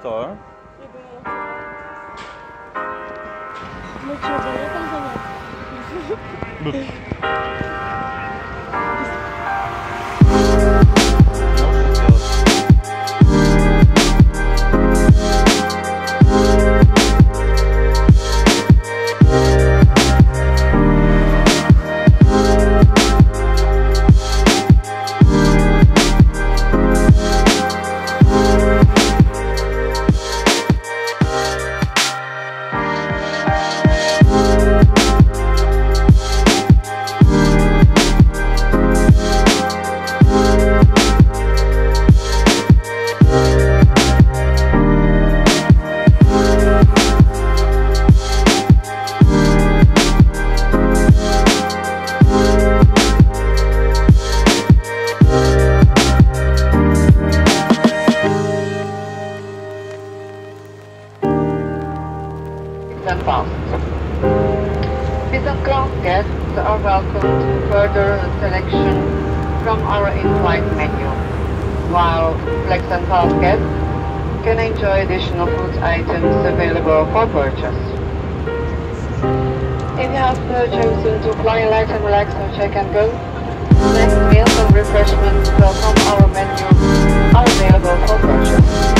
store. Business class guests are welcome to further selection from our in-flight menu, while flex and pass guests can enjoy additional food items available for purchase. If you have chosen to fly light and relax or check and go, next meals and refreshments from our menu are available for purchase.